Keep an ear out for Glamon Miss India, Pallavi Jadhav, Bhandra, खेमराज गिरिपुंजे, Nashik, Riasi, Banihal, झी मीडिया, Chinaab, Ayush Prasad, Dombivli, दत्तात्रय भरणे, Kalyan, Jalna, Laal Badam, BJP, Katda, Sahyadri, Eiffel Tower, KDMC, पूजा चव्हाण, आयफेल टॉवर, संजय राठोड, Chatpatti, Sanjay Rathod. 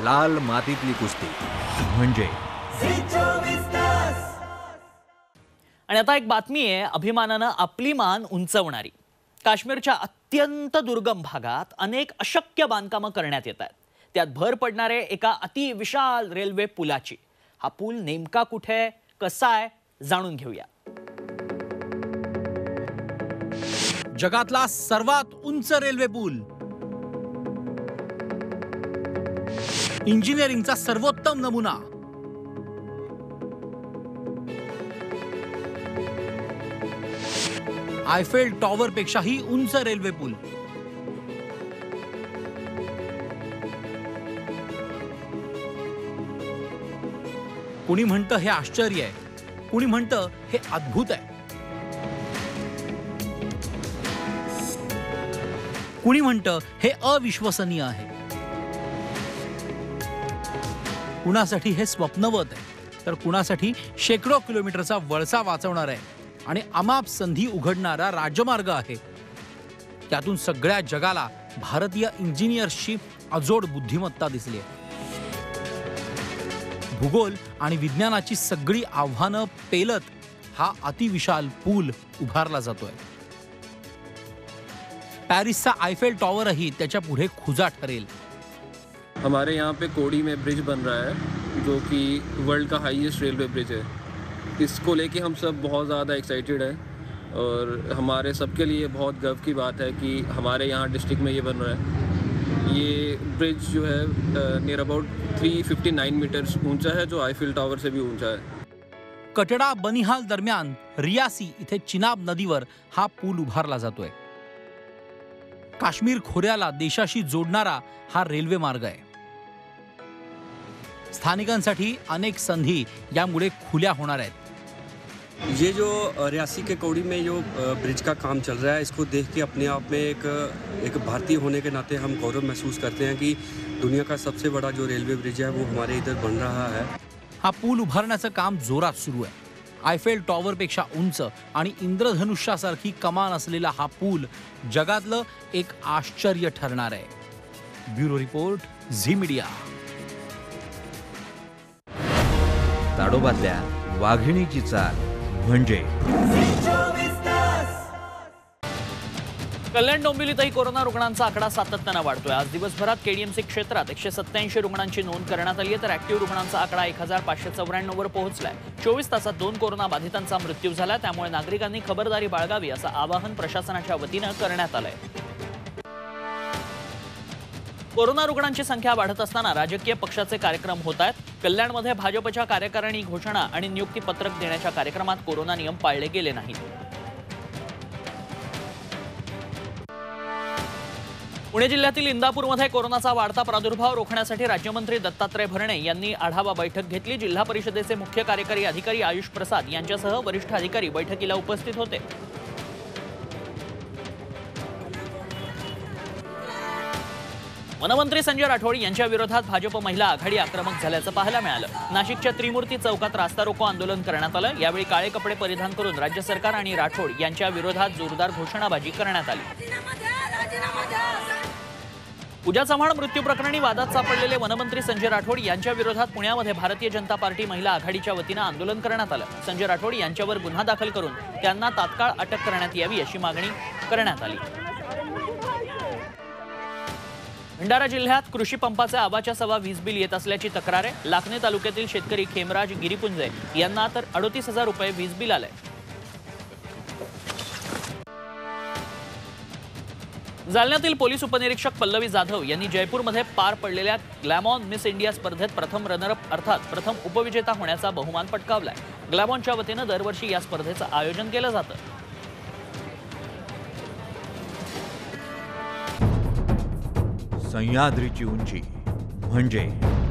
लाल मातीतली कुस्ती म्हणजे. आणि आता एक बातमी आहे अभिमानानं आपली मान उंचावणारी. काश्मीरच्या अत्यंत दुर्गम भागात अनेक अशक्य बांधकामं करण्यात येत आहेत. त्यात भर पडणारे एका अति विशाल रेल्वे पुलाची. हा पूल नेमका कुठे कसा आहे जाणून घेऊया. जगातला सर्वात उंच रेल्वे पूल, इंजिनिअरिंगचा सर्वोत्तम नमुना, आयफेल टॉवर पेक्षाही उंच रेल्वे पूल. कोणी म्हणतं हे आश्चर्य आहे, कोणी म्हणतं हे अद्भुत आहे, कोणी म्हणतं हे अविश्वसनीय आहे, कुणासाठी हे स्वप्नवत आहे तर कुणासाठी शेकडो किलोमीटरचा वळसा वाचवणार आहे आणि अमाप संधी उघडणारा राजमार्ग आहे. त्यातून सगळ्या जगाला भारतीय इंजिनियर्सची अजोड बुद्धिमत्ता दिसली आहे. भूगोल आणि विज्ञानाची सगळी आव्हानं पेलत हा अतिविशाल पूल उभारला जातोय. पॅरिसचा आयफेल टॉवरही त्याच्या पुढे खुजा ठरेल. हमारे यहाँ पे कोड़ी में ब्रिज बन रहा है जो कि वर्ल्ड का हाईएस्ट रेलवे ब्रिज है. इसको लेके हम सब बहुत ज़्यादा एक्साइटेड हैं और हमारे सबके लिए बहुत गर्व की बात है कि हमारे यहाँ डिस्ट्रिक्ट में ये बन रहा है. ये ब्रिज जो है नियर अबाउट 359 मीटर्स ऊंचा है जो आईफिल टावर से भी ऊंचा है. कटड़ा बनिहाल दरमियान रियासी इथे चिनाब नदीवर हा पूल उभारला जातोय. काश्मीर खोऱ्याला देशाशी जोडणारा हा रेल्वे मार्ग आहे. स्थानिकांसाठी अनेक संधी यामुळे खुल्या होणार आहेत. ये जो रियासी के कोड़ी में जो ब्रिज का काम चल रहा है इसको देख के अपने आप में एक भारतीय होने के नाते हम गौरव महसूस करते हैं कि दुनिया का सबसे बड़ा जो रेलवे ब्रिज है वो हमारे इधर बन रहा है. हा पूल उभारण्याचं काम जोरात सुरू आहे. आयफेल टॉवरपेक्षा उंच आणि इंद्रधनुष्यासारखी कमान असलेला हा पूल जगातलं एक आश्चर्य ठरणार आहे. Bureau report, झी मीडिया. ताडोबातल्या वाघिणीची चाल म्हणजे. कल्याण डोंबिवलीतही कोरोना रुग्णांचा आकडा सातत्यानं वाढतोय. आज दिवसभरात केडीएमसी क्षेत्रात 187 रुग्णांची नोंद करण्यात आली आहे तर ऍक्टिव्ह रुग्णांचा आकडा 1594 वर पोहोचलाय. 24 तासात 2 कोरोना बाधितांचा मृत्यू झाला. त्यामुळे नागरिकांनी खबरदारी बाळगावी असं आवाहन प्रशासनाच्या वतीनं करण्यात आलंय. कोरोना रुग्णांची संख्या वाढत असताना राजकीय पक्षाचे कार्यक्रम होत आहेत. कल्याणमध्ये भाजपच्या कार्यकारिणी घोषणा आणि नियुक्ती पत्रक देण्याच्या कार्यक्रमात कोरोना नियम पाळले गेले नाहीत. पुणे जिल्ह्यातील इंदापूरमध्ये कोरोनाचा वाढता प्रादुर्भाव रोखण्यासाठी राज्यमंत्री दत्तात्रय भरणे यांनी आढावा बैठक घेतली. जिल्हा परिषदेचे मुख्य कार्यकारी अधिकारी आयुष प्रसाद यांच्यासह वरिष्ठ अधिकारी बैठकीला उपस्थित होते. वनमंत्री संजय राठोड यांच्या विरोधात भाजप महिला आघाडी आक्रमक झाल्याचं पाहायला मिळालं. नाशिकच्या त्रिमूर्ती चौकात रास्ता रोको आंदोलन करण्यात आलं. यावेळी काळे कपडे परिधान करून राज्य सरकार आणि राठोड यांच्या विरोधात जोरदार घोषणाबाजी करण्यात आली. पूजा चव्हाण मृत्यू प्रकरणी वादात सापडलेले वनमंत्री संजय राठोड यांच्या विरोधात पुण्यामध्ये भारतीय जनता पार्टी महिला आघाडीच्या वतीनं आंदोलन करण्यात आलं. संजय राठोड यांच्यावर गुन्हा दाखल करून त्यांना तात्काळ अटक करण्यात यावी अशी मागणी करण्यात आली. भंडारा जिल्ह्यात कृषी पंपाचे आवाच्या सवा वीज बिल येत असल्याची तक्रार आहे. लाखने तालुक्यातील शेतकरी खेमराज गिरिपुंजे यांना तर 38,000 रुपये वीज बिल आलंय. जालन्यातील पोलीस उपनिरीक्षक पल्लवी जाधव यांनी जयपूरमध्ये पार पडलेल्या ग्लॅमॉन मिस इंडिया स्पर्धेत प्रथम रनरअप अर्थात प्रथम उपविजेता होण्याचा बहुमान पटकावलाय. ग्लॅमॉनच्या वतीनं दरवर्षी या स्पर्धेचं आयोजन केलं जातं. सह्याद्रीची उंची म्हणजे.